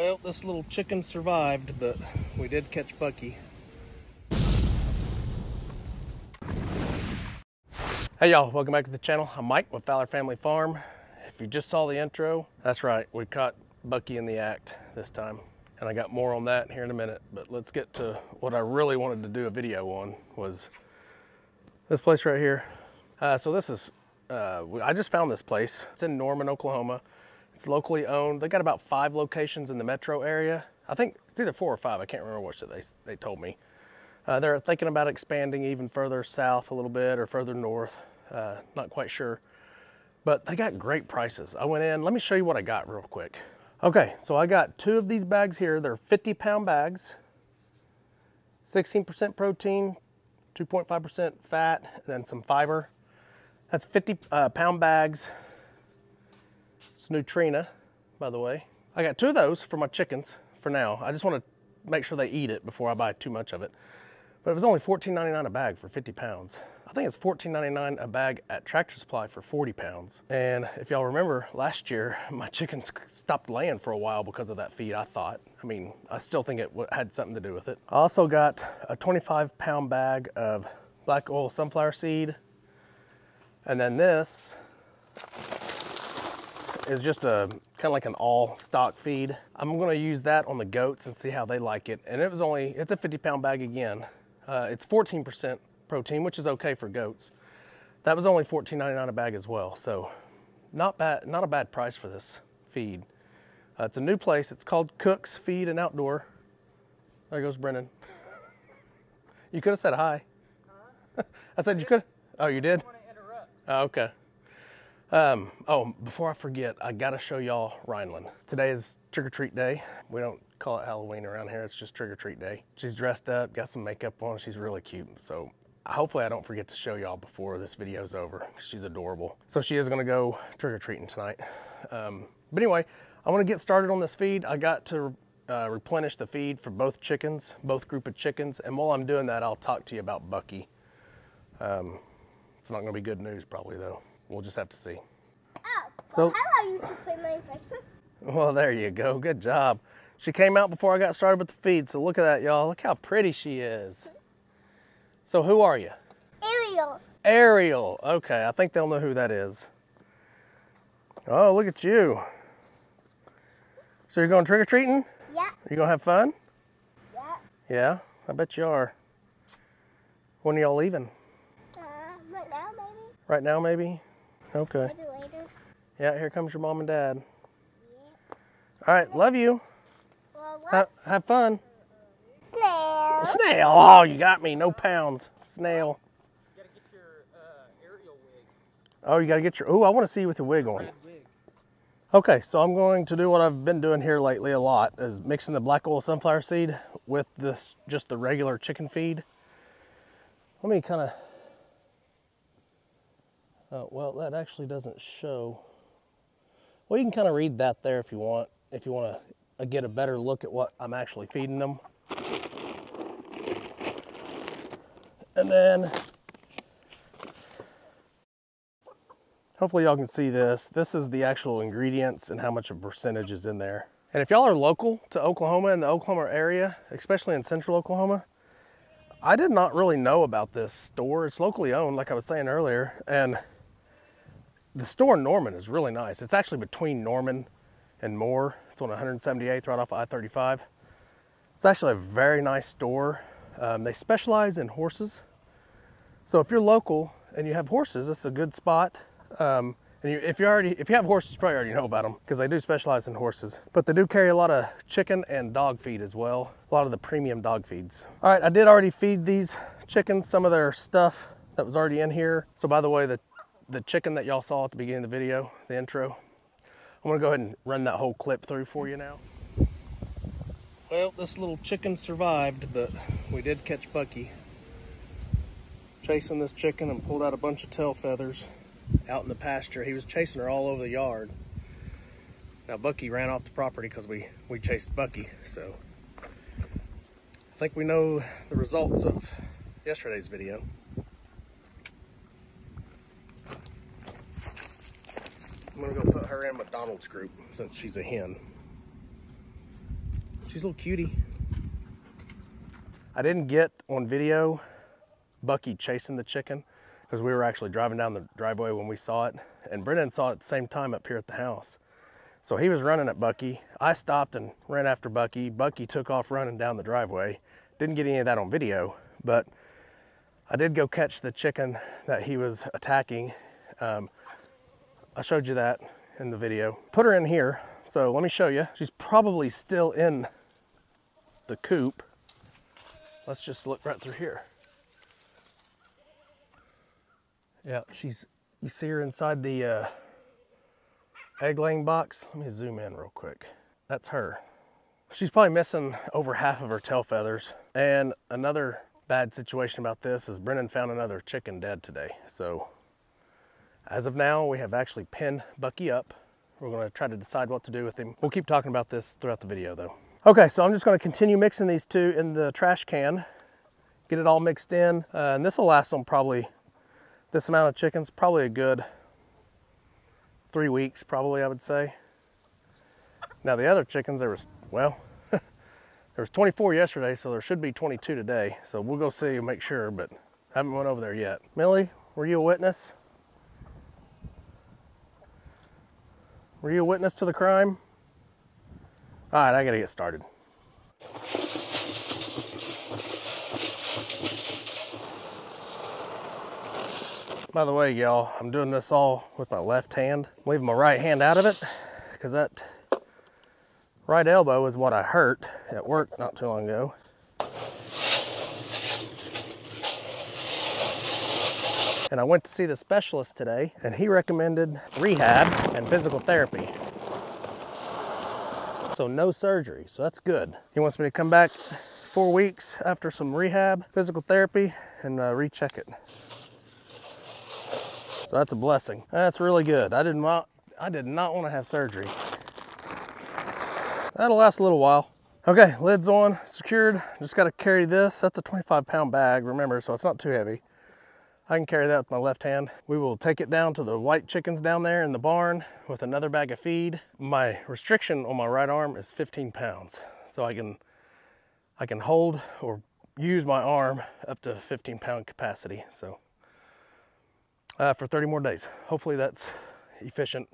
Well, this little chicken survived, but we did catch Bucky. Hey y'all, welcome back to the channel. I'm Mike with Fowler Family Farm. If you just saw the intro, that's right, we caught Bucky in the act this time. And I got more on that here in a minute, but let's get to what I really wanted to do a video on, was this place right here. So this is, I just found this place. It's in Norman, Oklahoma. It's locally owned. They got about 5 locations in the metro area. I think it's either 4 or 5. I can't remember which they told me. They're thinking about expanding even further south a little bit or further north. Not quite sure, but they got great prices. I went in, let me show you what I got real quick. Okay, so I got 2 of these bags here. They're 50-pound bags, 16% protein, 2.5% fat, and then some fiber. That's 50-pound bags. It's Nutrina, by the way. I got 2 of those for my chickens for now. I just want to make sure they eat it before I buy too much of it. But it was only $14.99 a bag for 50 pounds. I think it's $14.99 a bag at Tractor Supply for 40 pounds. And if y'all remember, last year, my chickens stopped laying for a while because of that feed, I thought. I mean, I still think it had something to do with it. I also got a 25-pound bag of black oil sunflower seed. And then this is just a kind of like an all stock feed. I'm gonna use that on the goats and see how they like it. And it's a 50-pound bag again. It's 14% protein, which is okay for goats. That was only $14.99 a bag as well, so not bad, not a bad price for this feed. It's a new place. It's called Cook's Feed and Outdoor. There goes Brennan. You could have said hi. Huh? I said you could. Oh, you did? I don't want to interrupt. Oh, okay. Oh, before I forget, I gotta show y'all Rhineland. Today is trick-or-treat day. We don't call it Halloween around here, it's just trick-or-treat day. She's dressed up, got some makeup on, she's really cute. So hopefully I don't forget to show y'all before this video's over. She's adorable. So she is gonna go trick-or-treating tonight. But anyway, I wanna get started on this feed. I got to replenish the feed for both chickens, both group of chickens. And while I'm doing that, I'll talk to you about Bucky. It's not gonna be good news probably though. We'll just have to see. Oh, well, so, hello, YouTube family on Facebook. Well, there you go. Good job. She came out before I got started with the feed, so look at that, y'all. Look how pretty she is. So who are you? Ariel. Ariel. Okay, I think they'll know who that is. Oh, look at you. So you're going trick-or-treating? Yeah. Are you going to have fun? Yeah. Yeah? I bet you are. When are y'all leaving? Right now, maybe. Right now, maybe? Okay. Maybe later. Yeah, here comes your mom and dad. Yeah. All right, love you. Well, have fun. Snail. Snail. Oh, you got me. No pounds. Snail. You gotta get your Ariel wig. Oh, you gotta get your. Ooh, I want to see you with your wig on. Okay, so I'm going to do what I've been doing here lately a lot, is mixing the black oil sunflower seed with this, just the regular chicken feed. Let me kind of. Oh, well, that actually doesn't show. Well, you can kind of read that there if you want, to get a better look at what I'm actually feeding them. And then, hopefully y'all can see this. This is the actual ingredients and how much a percentage is in there. And if y'all are local to Oklahoma and the Oklahoma area, especially in central Oklahoma, I did not really know about this store. It's locally owned, like I was saying earlier, and the store in Norman is really nice. It's actually between Norman and Moore. It's on 178th, right off I-35. It's actually a very nice store. They specialize in horses. So if you're local and you have horses, this is a good spot. And if you have horses, you probably already know about them because they do specialize in horses. But they do carry a lot of chicken and dog feed as well. A lot of the premium dog feeds. All right, I did already feed these chickens some of their stuff that was already in here. So by the way, the chicken that y'all saw at the beginning of the video, the intro, I'm gonna go ahead and run that whole clip through for you now. Well, this little chicken survived, but we did catch Bucky. Chasing this chicken and pulled out a bunch of tail feathers out in the pasture. He was chasing her all over the yard. Now Bucky ran off the property because we chased Bucky. So I think we know the results of yesterday's video. I'm gonna go put her in with Donald's group since she's a hen. She's a little cutie. I didn't get on video Bucky chasing the chicken because we were actually driving down the driveway when we saw it, and Brennan saw it at the same time up here at the house. So he was running at Bucky. I stopped and ran after Bucky. Bucky took off running down the driveway. Didn't get any of that on video, but I did go catch the chicken that he was attacking. I showed you that in the video. Put her in here, so let me show you. She's probably still in the coop. Let's just look right through here. Yeah, she's, you see her inside the egg laying box. Let me zoom in real quick. That's her. She's probably missing over half of her tail feathers. And another bad situation about this is Brennan found another chicken dead today. So as of now, we have actually pinned Bucky up. We're gonna try to decide what to do with him. We'll keep talking about this throughout the video though. Okay, so I'm just gonna continue mixing these two in the trash can, get it all mixed in. And this will last them probably, this amount of chickens, probably a good 3 weeks, probably, I would say. Now the other chickens, there was, well, there was 24 yesterday, so there should be 22 today. So we'll go see and make sure, but I haven't went over there yet. Millie, were you a witness? Were you a witness to the crime? All right, I gotta get started. By the way, y'all, I'm doing this all with my left hand. I'm leaving my right hand out of it because that right elbow is what I hurt at work not too long ago. And I went to see the specialist today, and he recommended rehab and physical therapy. So no surgery, so that's good. He wants me to come back 4 weeks after some rehab, physical therapy, and recheck it. So that's a blessing. That's really good. I did not want to have surgery. That'll last a little while. Okay, lid's on, secured. Just got to carry this. That's a 25-pound bag, remember, so it's not too heavy. I can carry that with my left hand. We will take it down to the white chickens down there in the barn with another bag of feed. My restriction on my right arm is 15 pounds. So I can hold or use my arm up to 15-pound capacity. So for 30 more days. Hopefully that's efficient,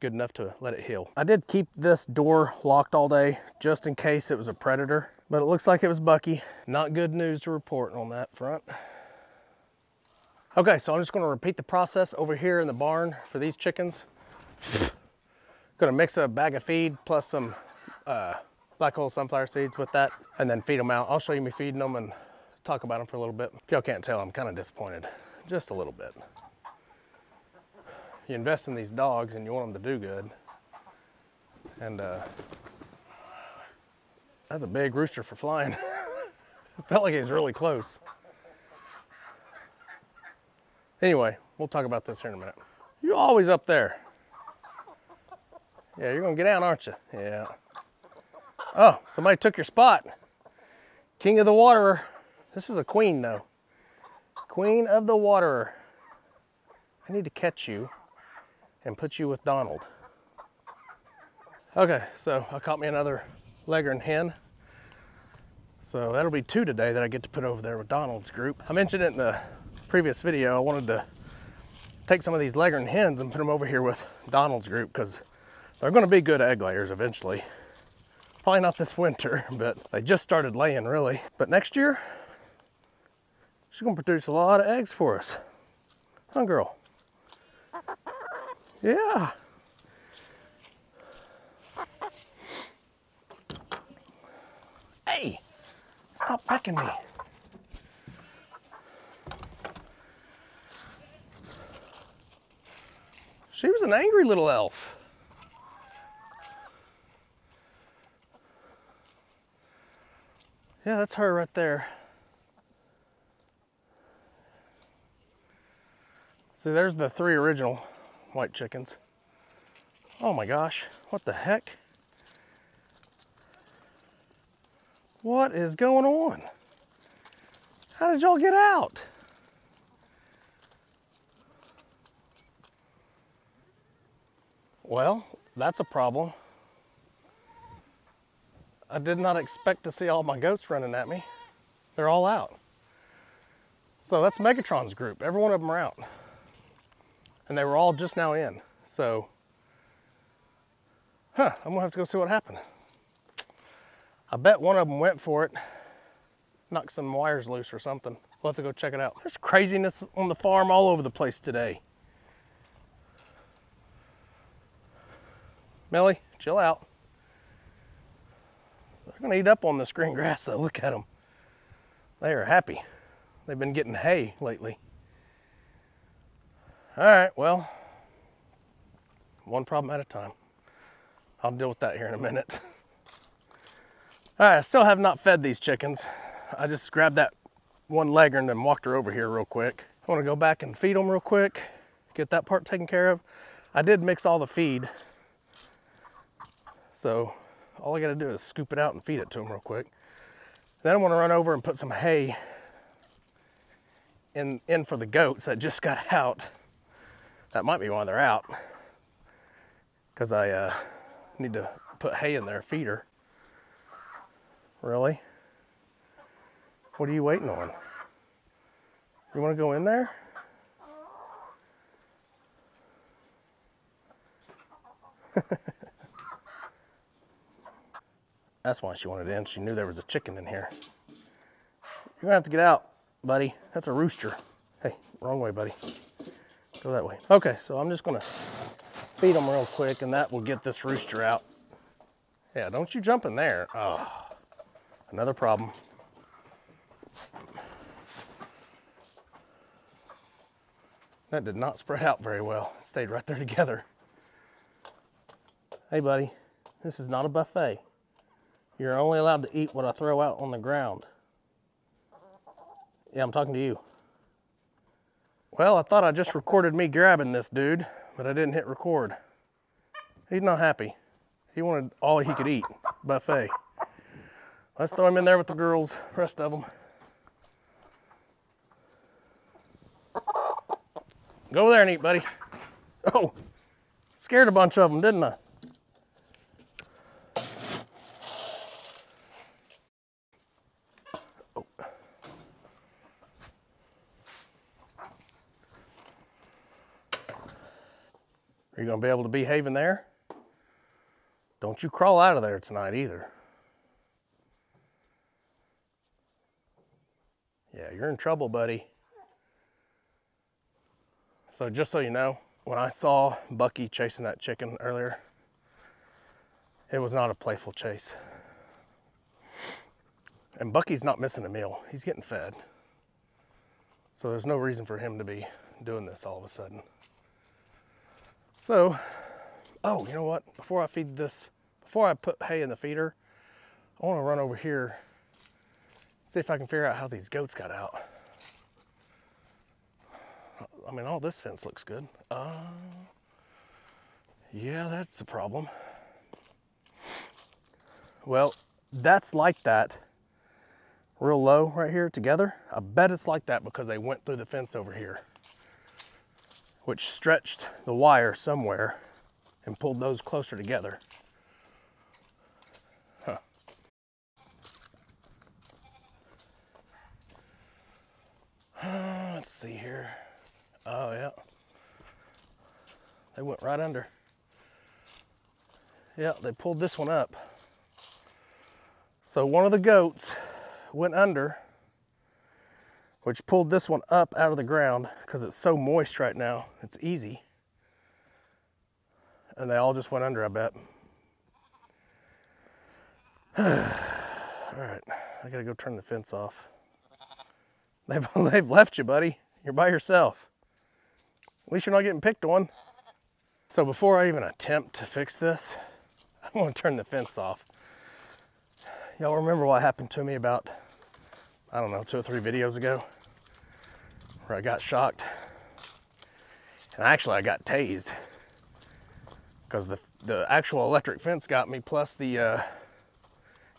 good enough to let it heal. I did keep this door locked all day just in case it was a predator, but it looks like it was Bucky. Not good news to report on that front. Okay, so I'm just gonna repeat the process over here in the barn for these chickens. Gonna mix a bag of feed plus some black hole sunflower seeds with that and then feed them out. I'll show you me feeding them and talk about them for a little bit. If y'all can't tell, I'm kind of disappointed, just a little bit. You invest in these dogs and you want them to do good. And that's a big rooster for flying. It felt like he was really close. Anyway, we'll talk about this here in a minute. You're always up there. Yeah, you're gonna get down, aren't you? Yeah. Oh, somebody took your spot. King of the waterer. This is a queen though. Queen of the waterer. I need to catch you and put you with Donald. Okay, so I caught me another leghorn hen. So that'll be two today that I get to put over there with Donald's group. I mentioned it in the previous video, I wanted to take some of these leghorn hens and put them over here with Donald's group because they're gonna be good egg layers eventually. Probably not this winter, but they just started laying really. But next year, she's gonna produce a lot of eggs for us. Huh, girl? Yeah. Hey, stop pecking me. She was an angry little elf. Yeah, that's her right there. See, there's the three original white chickens. Oh my gosh, what the heck? What is going on? How did y'all get out? Well, that's a problem. I did not expect to see all my goats running at me. They're all out. So that's Megatron's group. Every one of them are out. And they were all just now in. So, I'm gonna have to go see what happened. I bet one of them went for it, knocked some wires loose or something. We'll have to go check it out. There's craziness on the farm all over the place today. Millie, chill out. They're gonna eat up on this green grass though, look at them. They are happy. They've been getting hay lately. All right, well, one problem at a time. I'll deal with that here in a minute. All right, I still have not fed these chickens. I just grabbed that one legger and then walked her over here real quick. I wanna go back and feed them real quick, get that part taken care of. I did mix all the feed. So all I gotta do is scoop it out and feed it to them real quick. Then I'm gonna run over and put some hay in for the goats that just got out. That might be why they're out, because I need to put hay in their feeder. Really? What are you waiting on? You wanna go in there? That's why she wanted in. She knew there was a chicken in here. You're gonna have to get out, buddy. That's a rooster. Hey, wrong way, buddy. Go that way. Okay, so I'm just gonna feed them real quick and that will get this rooster out. Yeah, don't you jump in there. Oh, another problem. That did not spread out very well. It stayed right there together. Hey, buddy, this is not a buffet. You're only allowed to eat what I throw out on the ground. Yeah, I'm talking to you. Well, I thought I just recorded me grabbing this dude, but I didn't hit record. He's not happy. He wanted all he could eat, buffet. Let's throw him in there with the girls, rest of them. Go over there and eat, buddy. Oh, scared a bunch of them, didn't I? Are you gonna be able to behave in there? Don't you crawl out of there tonight either. Yeah, you're in trouble, buddy. So just so you know, when I saw Bucky chasing that chicken earlier, it was not a playful chase. And Bucky's not missing a meal. He's getting fed. So there's no reason for him to be doing this all of a sudden. So, oh, you know what? Before I feed this, before I put hay in the feeder, I want to run over here, see if I can figure out how these goats got out. I mean, all this fence looks good. Yeah, that's a problem. Well, that's like that, real low right here together. I bet it's like that because they went through the fence over here, which stretched the wire somewhere and pulled those closer together. Huh. Let's see here. Oh yeah, they went right under. Yeah, they pulled this one up. So one of the goats went under, which pulled this one up out of the ground because it's so moist right now, it's easy. And they all just went under, I bet. All right, I gotta go turn the fence off. They've left you, buddy. You're by yourself. At least you're not getting picked on. So before I even attempt to fix this, I'm gonna turn the fence off. Y'all remember what happened to me about, I don't know, 2 or 3 videos ago? Where I got shocked, and actually I got tased because the actual electric fence got me, plus the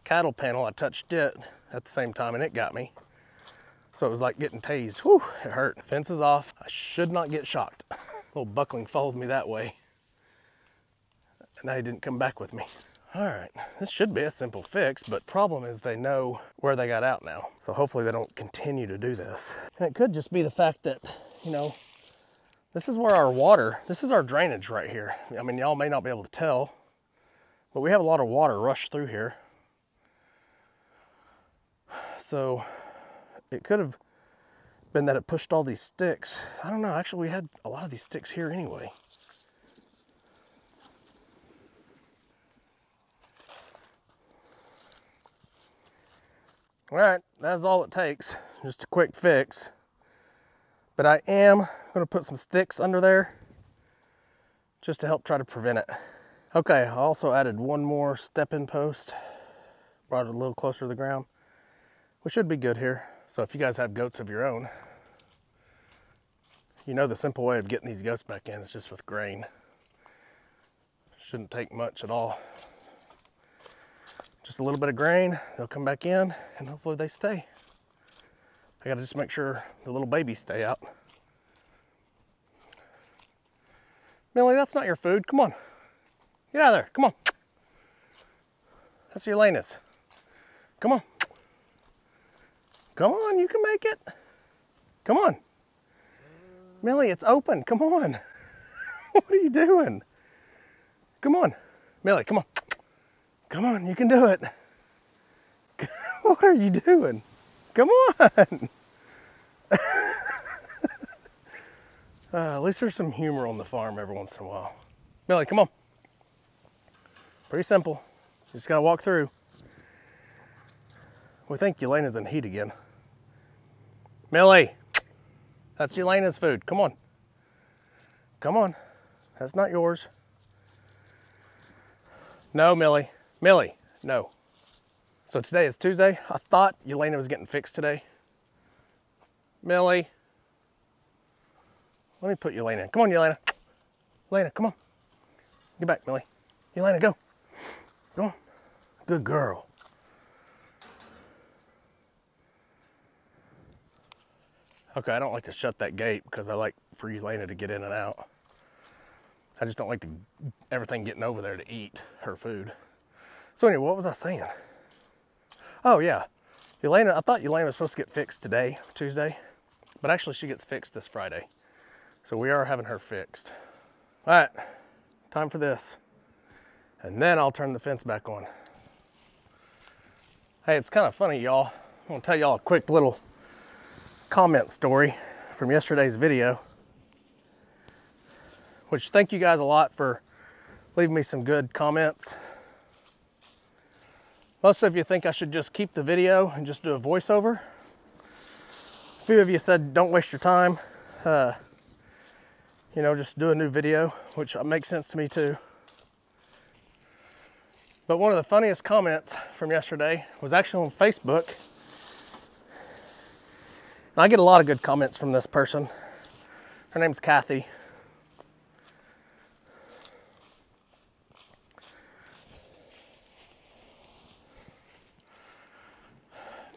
cattle panel. I touched it at the same time and it got me, so it was like getting tased. Whew, it hurt. Fence is off. I should not get shocked. Little buckling followed me that way, and now he didn't come back with me. All right, this should be a simple fix, but problem is they know where they got out now. So hopefully they don't continue to do this. And it could just be the fact that, you know, this is where our water, this is our drainage right here. I mean, y'all may not be able to tell, but we have a lot of water rush through here. So it could have been that it pushed all these sticks. I don't know, actually we had a lot of these sticks here anyway. All right, that's all it takes, just a quick fix. But I am gonna put some sticks under there just to help try to prevent it. Okay, I also added one more step-in post, brought it a little closer to the ground. We should be good here. So if you guys have goats of your own, you know the simple way of getting these goats back in is just with grain. Shouldn't take much at all. Just a little bit of grain, they'll come back in and hopefully they stay. I gotta just make sure the little babies stay out. Millie, that's not your food, come on. Get out of there, come on. That's Yelena's. Come on. Come on, you can make it. Come on. Millie, it's open, come on. What are you doing? Come on, Millie, come on. Come on, you can do it. What are you doing? Come on. At least there's some humor on the farm every once in a while. Millie, come on. Pretty simple. You just gotta walk through. We think Yelena's in heat again. Millie, that's Yelena's food. Come on. Come on. That's not yours. No, Millie. Millie, no. So today is Tuesday. I thought Yelena was getting fixed today. Millie. Let me put Yelena in. Come on, Yelena. Yelena, come on. Get back, Millie. Yelena, go. Go on. Good girl. Okay, I don't like to shut that gate because I like for Yelena to get in and out. I just don't like everything getting over there to eat her food. So anyway, what was I saying? Oh yeah, Yelena, I thought Yelena was supposed to get fixed today, Tuesday, but actually she gets fixed this Friday. So we are having her fixed. All right, time for this. And then I'll turn the fence back on. Hey, it's kind of funny, y'all. I'm gonna tell y'all a quick little comment story from yesterday's video, which thank you guys a lot for leaving me some good comments. Most of you think I should just keep the video and just do a voiceover. A few of you said, don't waste your time. You know, just do a new video, which makes sense to me too. But one of the funniest comments from yesterday was actually on Facebook. And I get a lot of good comments from this person. Her name's Kathy.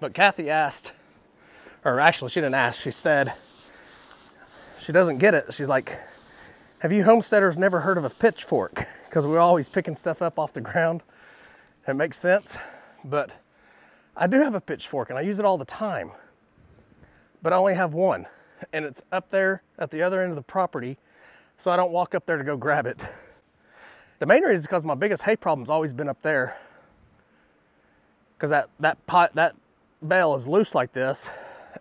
But Kathy asked, or actually she didn't ask, she said, she doesn't get it. She's like, have you homesteaders never heard of a pitchfork? Because we're always picking stuff up off the ground. It makes sense, but I do have a pitchfork and I use it all the time, but I only have one and it's up there at the other end of the property. So I don't walk up there to go grab it. The main reason is because my biggest hay problem's always been up there. Because that bale is loose like this,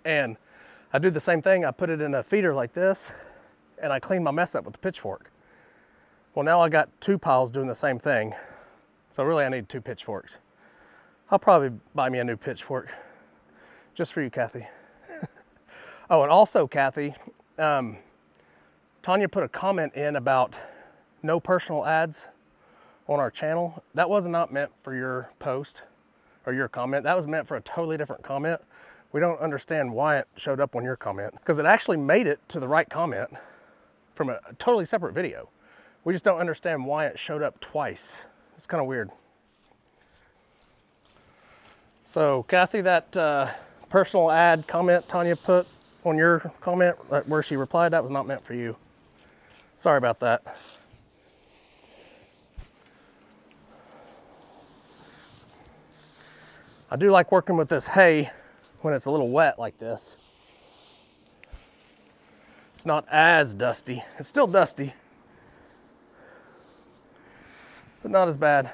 and I do the same thing. I put it in a feeder like this and I clean my mess up with the pitchfork. Well, now I got two piles doing the same thing. So really I need two pitchforks. I'll probably buy me a new pitchfork just for you, Kathy. Oh, and also Kathy, Tanya put a comment in about no personal ads on our channel. That was not meant for your post or your comment. That was meant for a totally different comment. We don't understand why it showed up on your comment, because it actually made it to the right comment from a totally separate video. We just don't understand why it showed up twice. It's kind of weird. So Kathy, that personal ad comment Tanya put on your comment where she replied, that was not meant for you. Sorry about that. I do like working with this hay when it's a little wet like this. It's not as dusty. It's still dusty, but not as bad.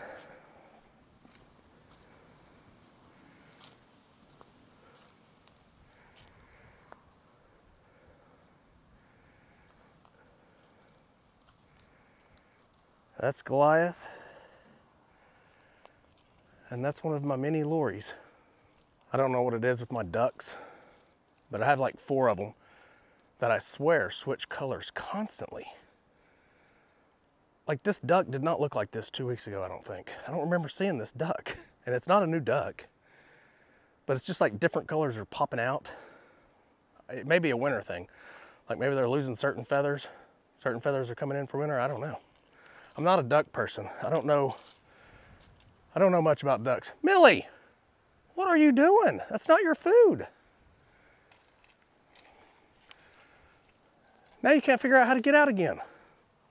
That's Goliath, and that's one of my mini lories. I don't know what it is with my ducks, but I have like 4 of them that I swear switch colors constantly. Like this duck did not look like this 2 weeks ago, I don't think. I don't remember seeing this duck, and it's not a new duck, but it's just like different colors are popping out. It may be a winter thing. Like maybe they're losing certain feathers are coming in for winter, I don't know. I'm not a duck person. I don't know much about ducks. Millie, what are you doing? That's not your food. Now you can't figure out how to get out again.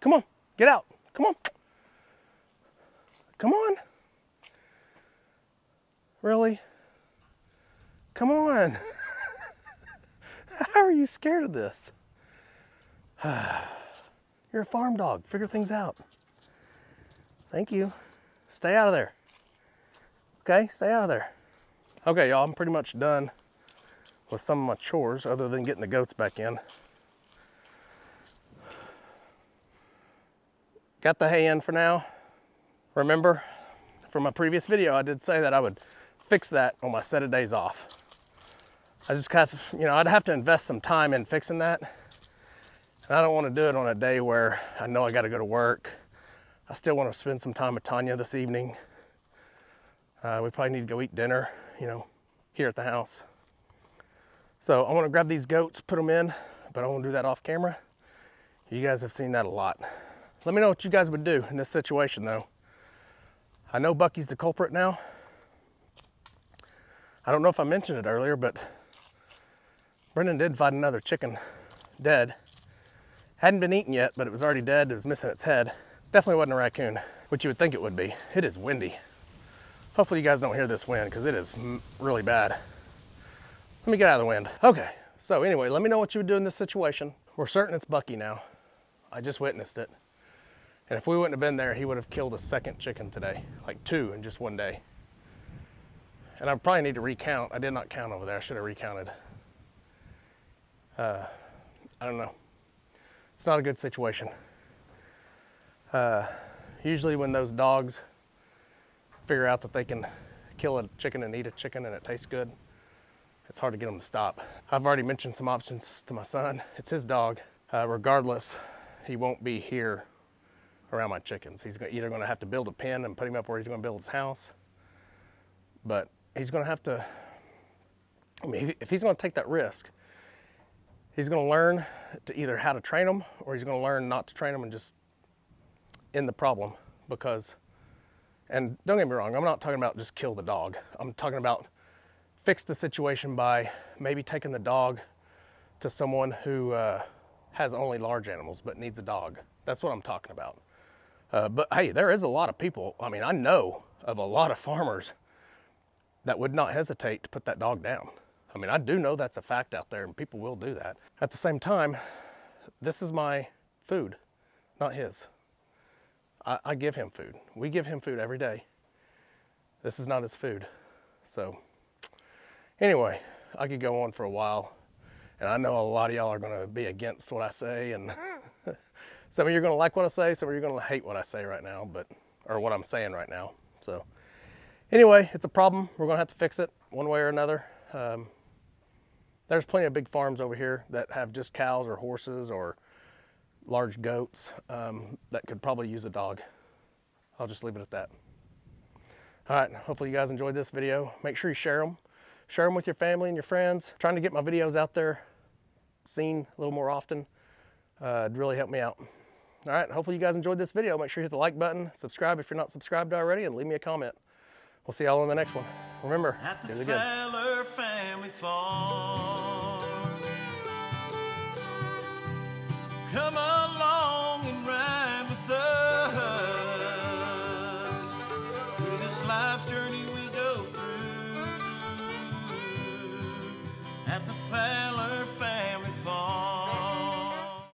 Come on, get out. Come on. Come on. Really? Come on. How are you scared of this? You're a farm dog, figure things out. Thank you. Stay out of there. Okay, stay out of there. Okay, y'all, I'm pretty much done with some of my chores other than getting the goats back in. Got the hay in for now. Remember, from my previous video, I did say that I would fix that on my set of days off. I just kind of, you know, I'd have to invest some time in fixing that. And I don't want to do it on a day where I know I got to go to work. I still want to spend some time with Tanya this evening. We probably need to go eat dinner, you know, here at the house. So I want to grab these goats, put them in, but I want to do that off camera. You guys have seen that a lot. Let me know what you guys would do in this situation though. I know Bucky's the culprit now. I don't know if I mentioned it earlier, but Brennan did find another chicken dead. Hadn't been eaten yet, but it was already dead. It was missing its head. Definitely wasn't a raccoon, which you would think it would be. It is windy. Hopefully you guys don't hear this wind because it is really bad. Let me get out of the wind. Okay, so anyway, let me know what you would do in this situation. We're certain it's Bucky now. I just witnessed it. And if we wouldn't have been there, he would have killed a second chicken today, like 2 in just 1 day. And I probably need to recount. I did not count over there. I should have recounted. I don't know. It's not a good situation. Usually when those dogs figure out that they can kill a chicken and eat a chicken and it tastes good, it's hard to get them to stop. I've already mentioned some options to my son. It's his dog. Regardless, he won't be here around my chickens. He's either gonna have to build a pen and put him up where he's gonna build his house, but he's gonna have to, I mean, if he's gonna take that risk, he's gonna learn to either how to train them or he's gonna learn not to train them and just end the problem because, and don't get me wrong, I'm not talking about just kill the dog. I'm talking about fix the situation by maybe taking the dog to someone who has only large animals but needs a dog. That's what I'm talking about. But hey, there is a lot of people, I mean, I know of a lot of farmers that would not hesitate to put that dog down. I mean, I do know that's a fact out there and people will do that. At the same time, this is my food, not his. I give him food. We give him food every day. This is not his food. So anyway, I could go on for a while and I know a lot of y'all are gonna be against what I say and some of you are gonna like what I say, some of you are gonna hate what I say right now, but, or what I'm saying right now. So anyway, it's a problem. We're gonna have to fix it one way or another. There's plenty of big farms over here that have just cows or horses or large goats that could probably use a dog. I'll just leave it at that. All right, hopefully you guys enjoyed this video. Make sure you share them. Share them with your family and your friends. I'm trying to get my videos out there seen a little more often. It'd really help me out. All right, hopefully you guys enjoyed this video. Make sure you hit the like button, subscribe if you're not subscribed already, and leave me a comment. We'll see y'all in the next one. Remember, do the good. At the Fowler Family Farm. Come on.